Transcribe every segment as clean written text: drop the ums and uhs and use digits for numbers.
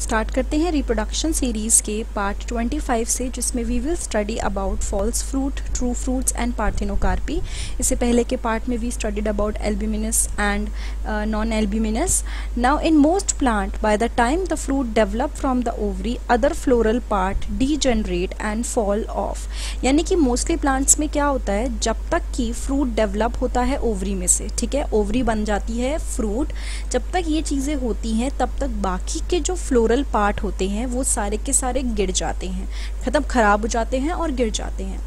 Start करते हैं reproduction series के पार्ट 25 से, जिसमें we will study about false fruit, true fruits and parthenocarpy. इससे पहले के पार्ट में we studied about albuminous and non albuminous. Now in most plant by the time the fruit develop from the ovary other floral part degenerate and fall off. यानी कि mostly plants में क्या होता है, जब तक कि फ्रूट डेवलप होता है ओवरी में से, ठीक है, ओवरी बन जाती है फ्रूट, जब तक ये चीज़ें होती हैं तब तक बाकी के जो फ्लोर पार्ट होते हैं वो सारे के सारे गिर जाते हैं, खत्म, खराब हो जाते हैं और गिर जाते हैं।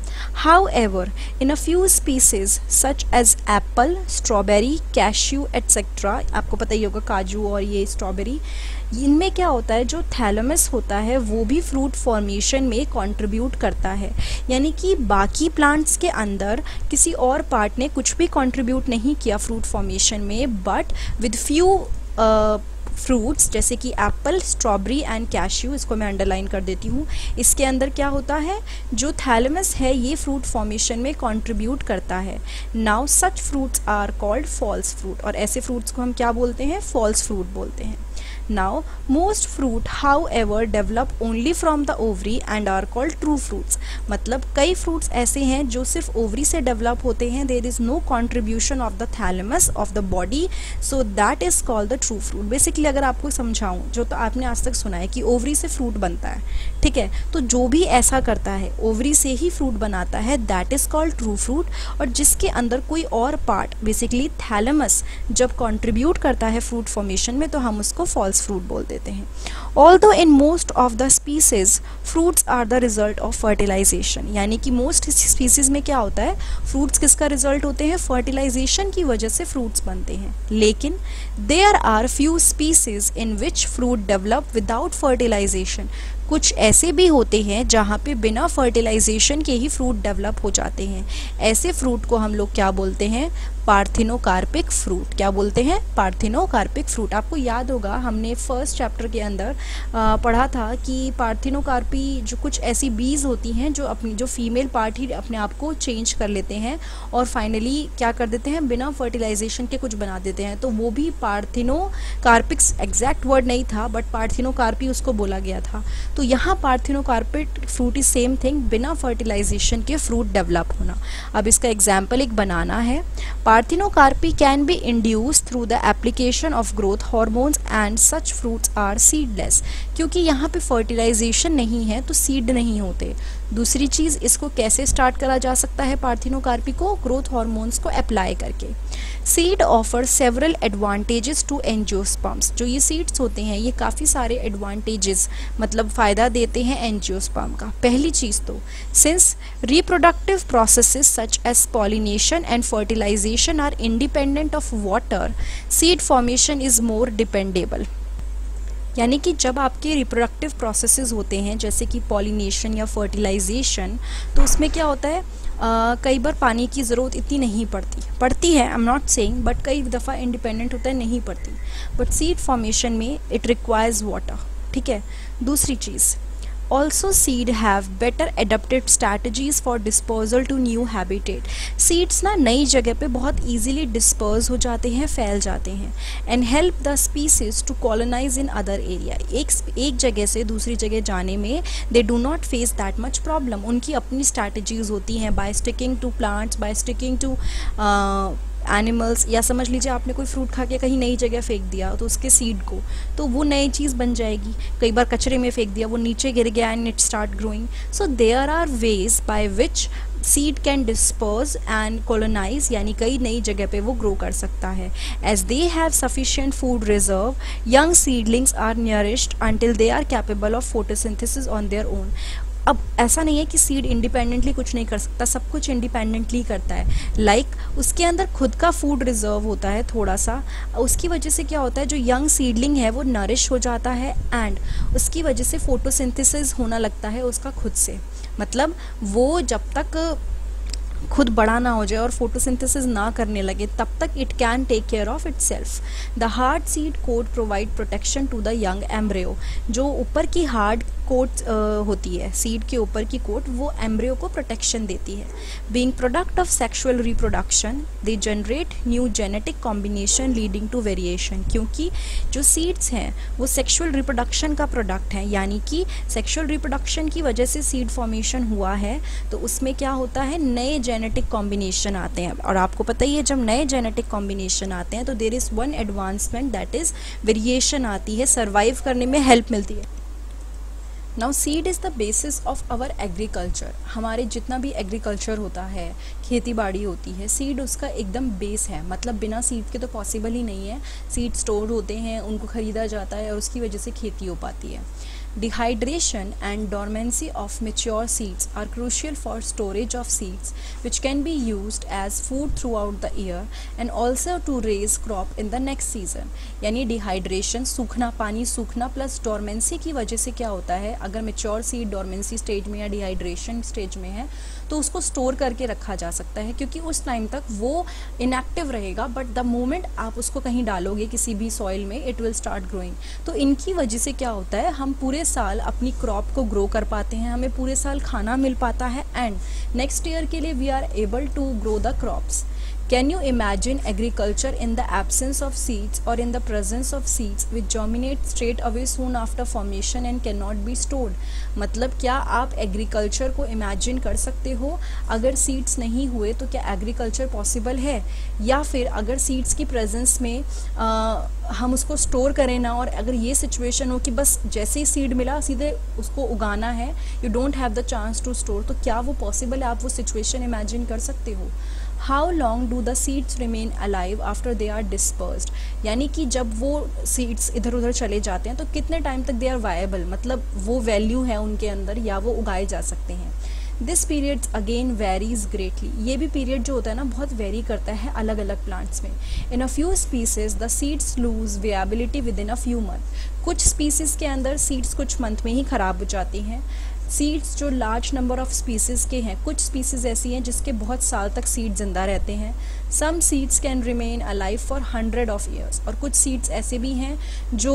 However, in a few species such as apple, strawberry, cashew, etc. आपको पता ही होगा काजू और ये स्ट्रॉबेरी, इनमें क्या होता है, जो थैलेमस होता है वो भी फ्रूट फॉर्मेशन में कंट्रीब्यूट करता है। यानी कि बाकी प्लांट्स के अंदर किसी और पार्ट ने कुछ भी कंट्रीब्यूट नहीं किया फ्रूट फॉर्मेशन में, बट विद फ्यू फ्रूट्स जैसे कि एप्पल, स्ट्रॉबेरी एंड कैश्यू, इसको मैं अंडरलाइन कर देती हूँ, इसके अंदर क्या होता है, जो थैलेमस है ये फ्रूट फॉर्मेशन में कंट्रीब्यूट करता है। Now such fruits are called false fruit, और ऐसे फ्रूट्स को हम क्या बोलते हैं, फॉल्स फ्रूट बोलते हैं। Now, most fruit, however, develop only from the ovary and are called true fruits. मतलब कई fruits ऐसे हैं जो सिर्फ ovary से develop होते हैं, there is no contribution of the thalamus of the body, so that is called the true fruit. Basically अगर आपको समझाऊँ, जो तो आपने आज तक सुना है कि ovary से fruit बनता है, ठीक है, तो जो भी ऐसा करता है ovary से ही fruit बनाता है, that is called true fruit, और जिसके अंदर कोई और part, basically thalamus, जब contribute करता है fruit formation में, तो हम उसको false फ्रूट बोल देते हैं। Although in most of the species, fruits are the result of fertilization. यानी कि most species में क्या होता है, fruits किसका result होते हैं, fertilization की वजह से fruits बनते हैं। लेकिन there are few species in which fruit develop without fertilization. कुछ ऐसे भी होते हैं जहाँ पे बिना फर्टिलाइजेशन के ही फ्रूट डेवलप हो जाते हैं। ऐसे फ्रूट को हम लोग क्या बोलते हैं, पार्थिनोकार्पिक फ्रूट। क्या बोलते हैं, पार्थिनोकार्पिक फ्रूट। आपको याद होगा हमने फर्स्ट चैप्टर के अंदर पढ़ा था कि पार्थिनोकार्पी जो कुछ ऐसी बीज होती हैं जो अपनी, जो फीमेल पार्ट ही अपने आप को चेंज कर लेते हैं और फाइनली क्या कर देते हैं, बिना फर्टिलाइजेशन के कुछ बना देते हैं, तो वो भी पार्थिनोकार्पिक, एग्जैक्ट वर्ड नहीं था बट पार्थिनोकार्पी उसको बोला गया था। तो यहाँ parthenocarpic fruit is same thing, बिना फर्टिलाइजेशन के फ्रूट डेवलप होना। अब इसका एग्जाम्पल एक बनाना है। Parthenocarpy can be induced through the application of growth hormones and such fruits are seedless. क्योंकि यहाँ पे फर्टिलाइजेशन नहीं है तो सीड नहीं होते। दूसरी चीज़, इसको कैसे स्टार्ट करा जा सकता है पार्थिनोकार्पी को, ग्रोथ हार्मोन्स को अप्लाई करके। Seed offer several advantages to angiosperms. जो ये सीड्स होते हैं ये काफ़ी सारे एडवांटेजेस, मतलब फ़ायदा देते हैं एंजियोस्पर्म का। पहली चीज़ तो, since reproductive processes such as pollination and fertilisation are independent of water, seed formation is more dependable. यानी कि जब आपके रिप्रोडक्टिव प्रोसेसेस होते हैं जैसे कि पॉलिनेशन या फर्टिलाइजेशन, तो उसमें क्या होता है, कई बार पानी की ज़रूरत इतनी नहीं पड़ती है, I am not saying, but कई दफ़ा इंडिपेंडेंट होता है, नहीं पड़ती, बट सीड फॉर्मेशन में इट रिक्वायर्स वाटर, ठीक है। दूसरी चीज़, also seed have better adapted strategies for disposal to new habitat. Seeds ना नई जगह पे बहुत ईजीली डिस्पर्स हो जाते हैं, फैल जाते हैं, and help the species to colonise in other area. एक जगह से दूसरी जगह जाने में they do not face that much problem. उनकी अपनी स्ट्रैटेजीज़ होती हैं, by sticking to plants, by sticking to animals, या समझ लीजिए आपने कोई फ्रूट खा के कहीं नई जगह फेंक दिया तो उसके सीड को, तो वो नई चीज़ बन जाएगी। कई बार कचरे में फेंक दिया, वो नीचे गिर गया and it start growing. So there are ways by which seed can disperse and colonise, यानी कई नई जगह पे वो ग्रो कर सकता है। As they have sufficient food reserve, young seedlings are nourished until they are capable of photosynthesis on their own. अब ऐसा नहीं है कि सीड इंडिपेंडेंटली कुछ नहीं कर सकता, सब कुछ इंडिपेंडेंटली करता है। लाइक उसके अंदर खुद का फूड रिजर्व होता है थोड़ा सा, उसकी वजह से क्या होता है, जो यंग सीडलिंग है वो नरिश हो जाता है एंड उसकी वजह से फोटोसिंथेसिस होना लगता है उसका खुद से। मतलब वो जब तक खुद बड़ा ना हो जाए और फोटोसिंथेसिस ना करने लगे तब तक it can take care of itself. The hard seed coat provide protection to the young embryo. जो ऊपर की हार्ड कोट होती है, सीड के ऊपर की कोट, वो एम्ब्रियो को प्रोटेक्शन देती है। Being product of sexual reproduction they generate new genetic combination leading to variation, क्योंकि जो सीड्स हैं वो सेक्सुअल रिप्रोडक्शन का प्रोडक्ट है, यानी कि सेक्सुअल रिप्रोडक्शन की वजह से सीड फॉर्मेशन हुआ है, तो उसमें क्या होता है, नए जेनेटिक कॉम्बिनेशन आते हैं। और आपको पता ही है जब नए जेनेटिक कॉम्बिनेशन आते हैं तो there is one advancement, that is variation आती है, सर्वाइव करने में हेल्प मिलती है। Now seed is the basis of our agriculture, हमारे जितना भी एग्रीकल्चर होता है, खेती बाड़ी होती है, सीड उसका एकदम बेस है, मतलब बिना सीड के तो पॉसिबल ही नहीं है। सीड स्टोर होते हैं, उनको ख़रीदा जाता है और उसकी वजह से खेती हो पाती है। Dehydration and dormancy of mature seeds are crucial for storage of seeds, which can be used as food throughout the year and also to raise crop in the next season. यानी dehydration, सूखना, पानी सूखना plus dormancy की वजह से क्या होता है, अगर mature seed dormancy stage में या dehydration stage में है तो उसको store करके रखा जा सकता है, क्योंकि उस time तक वो inactive रहेगा, but the moment आप उसको कहीं डालोगे किसी भी soil में it will start growing। तो इनकी वजह से क्या होता है, हम पूरे साल अपनी क्रॉप को ग्रो कर पाते हैं, हमें पूरे साल खाना मिल पाता है एंड नेक्स्ट ईयर के लिए we are able to grow the crops. Can you imagine agriculture in the absence of seeds और in the presence of seeds which germinate straight away soon after formation and can not be stored. मतलब क्या आप agriculture को imagine कर सकते हो, अगर seeds नहीं हुए तो क्या एग्रीकल्चर पॉसिबल है, या फिर अगर सीड्स की प्रेजेंस में हम उसको स्टोर करें ना, और अगर ये सिचुएशन हो कि बस जैसे ही सीड मिला सीधे उसको उगाना है, you don't have the chance to store, तो क्या वो पॉसिबल है, आप वो सिचुएशन इमेजिन कर सकते हो। How long do the seeds remain alive after they are dispersed, यानी कि जब वो सीड्स इधर उधर चले जाते हैं तो कितने टाइम तक दे आर वायबल, मतलब वो वैल्यू है उनके अंदर या वो उगाए जा सकते हैं। This period again varies greatly, ये भी पीरियड जो होता है ना बहुत वेरी करता है अलग अलग प्लांट्स में। In a few species the seeds lose viability within a few month, कुछ स्पीसीज़ के अंदर सीड्स कुछ मंथ में ही ख़राब हो जाती हैं। सीड्स जो लार्ज नंबर ऑफ स्पीसीज़ के हैं, कुछ स्पीसीज़ ऐसी हैं जिसके बहुत साल तक सीड ज़िंदा रहते हैं। Some seeds can remain alive for 100 of years, और कुछ सीड्स ऐसे भी हैं जो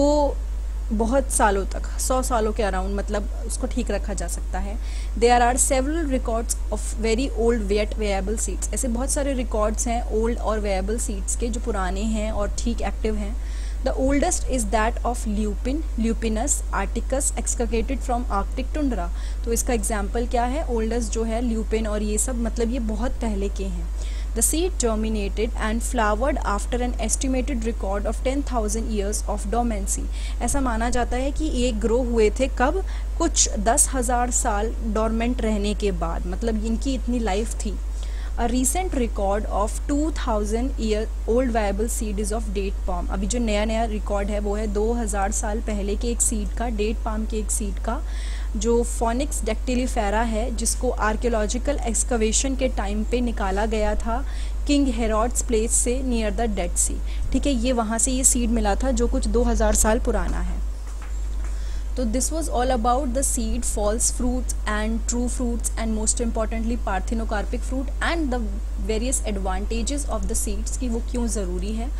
बहुत सालों तक, 100 सालों के अराउंड, मतलब उसको ठीक रखा जा सकता है। There are several records of very old yet viable seeds, ऐसे बहुत सारे रिकॉर्ड्स हैं ओल्ड और वेबल सीड्स के जो पुराने हैं और ठीक एक्टिव हैं। The oldest is that of Lupinus arcticus, excavated from Arctic tundra। तो इसका example क्या है, oldest जो है lupin और ये सब, मतलब ये बहुत पहले के हैं। The seed germinated and flowered after an estimated record of 10,000 years of dormancy। ऐसा माना जाता है कि ये ग्रो हुए थे कब, कुछ 10,000 साल dormant रहने के बाद, मतलब इनकी इतनी लाइफ थी। A recent record of 2000 year old viable seed is of date palm, अभी जो नया नया रिकॉर्ड है वो है 2000 साल पहले के एक सीड का, डेट पाम के एक सीड का, जो फोनिक्स डैक्टिलिफेरा है, जिसको आर्कियोलॉजिकल एक्सकवेशन के टाइम पे निकाला गया था किंग हेरोड्स प्लेस से नियर द डेड सी। ठीक है, ये वहाँ से ये सीड मिला था जो कुछ 2000 साल पुराना है। तो this was all about the seed, false fruits and true fruits, and most importantly parthenocarpic fruit and the various advantages of the seeds, कि वो क्यों ज़रूरी है।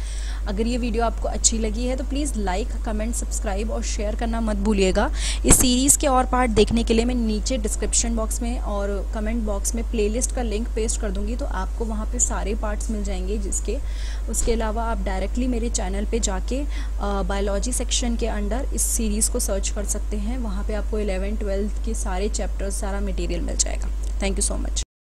अगर ये वीडियो आपको अच्छी लगी है तो प्लीज़ लाइक, कमेंट, सब्सक्राइब और शेयर करना मत भूलिएगा। इस सीरीज़ के और पार्ट देखने के लिए मैं नीचे डिस्क्रिप्शन बॉक्स में और कमेंट बॉक्स में प्लेलिस्ट का लिंक पेस्ट कर दूँगी, तो आपको वहाँ पे सारे पार्ट्स मिल जाएंगे जिसके। उसके अलावा आप डायरेक्टली मेरे चैनल पर जाके बायोलॉजी सेक्शन के अंडर इस सीरीज़ को सर्च कर सकते हैं, वहाँ पर आपको 11th, 12th के सारे चैप्टर्स, सारा मटेरियल मिल जाएगा। Thank you so much.